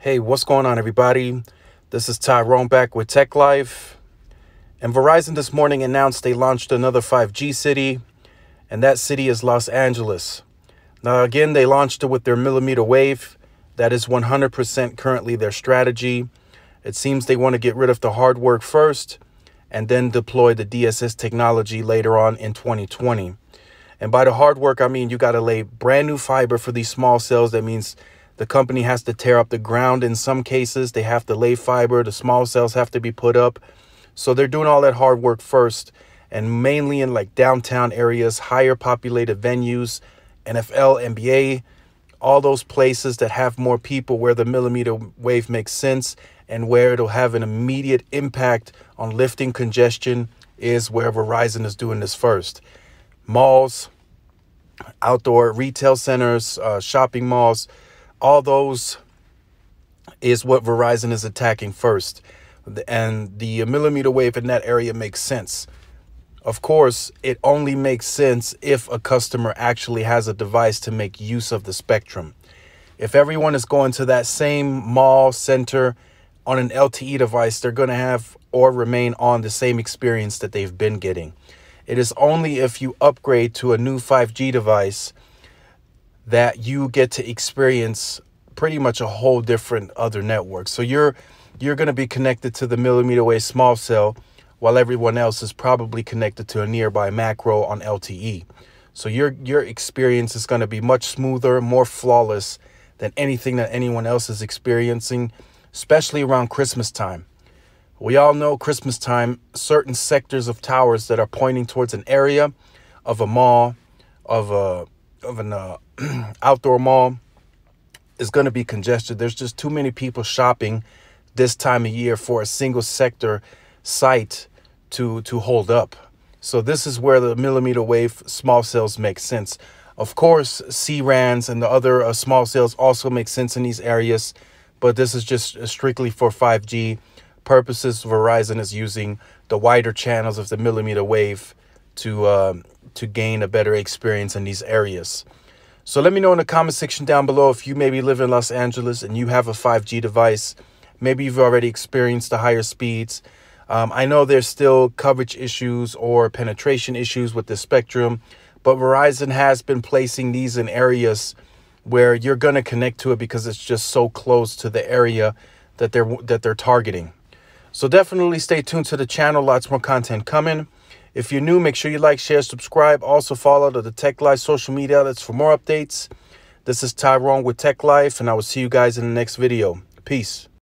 Hey, what's going on, everybody? This is Tyrone back with Tech Life. And Verizon this morning announced they launched another 5G city, and that city is Los Angeles. Now, again, they launched it with their millimeter wave. That is 100% currently their strategy. It seems they want to get rid of the hard work first and then deploy the DSS technology later on in 2020. And by the hard work, I mean you got to lay brand new fiber for these small cells. That means the company has to tear up the ground. In some cases, they have to lay fiber. The small cells have to be put up. So they're doing all that hard work first, and mainly in like downtown areas, higher populated venues, NFL, NBA, all those places that have more people where the millimeter wave makes sense and where it'll have an immediate impact on lifting congestion is where Verizon is doing this first. Malls, outdoor retail centers, shopping malls, all those is what Verizon is attacking first. And the millimeter wave in that area makes sense. Of course, it only makes sense if a customer actually has a device to make use of the spectrum. If everyone is going to that same mall center on an LTE device, they're going to have or remain on the same experience that they've been getting. It is only if you upgrade to a new 5G device that you get to experience pretty much a whole different other network. So you're going to be connected to the millimeter wave small cell while everyone else is probably connected to a nearby macro on LTE. So your experience is going to be much smoother, more flawless than anything that anyone else is experiencing, especially around Christmas time. We all know Christmas time, certain sectors of towers that are pointing towards an area of a mall, of an outdoor mall is going to be congested. There's just too many people shopping this time of year for a single sector site to hold up. So this is where the millimeter wave small cells make sense. Of course, C-RANs and the other small cells also make sense in these areas, but this is just strictly for 5G purposes. Verizon is using the wider channels of the millimeter wave to gain a better experience in these areas. So let me know in the comment section down below if you maybe live in Los Angeles and you have a 5G device. Maybe you've already experienced the higher speeds. I know there's still coverage issues or penetration issues with the spectrum, but Verizon has been placing these in areas where you're going to connect to it because it's just so close to the area that they're targeting. So definitely stay tuned to the channel. Lots more content coming. If you're new, make sure you like, share, subscribe. Also follow the Tech Life social media outlets for more updates. This is Tyrone with Tech Life, and I will see you guys in the next video. Peace.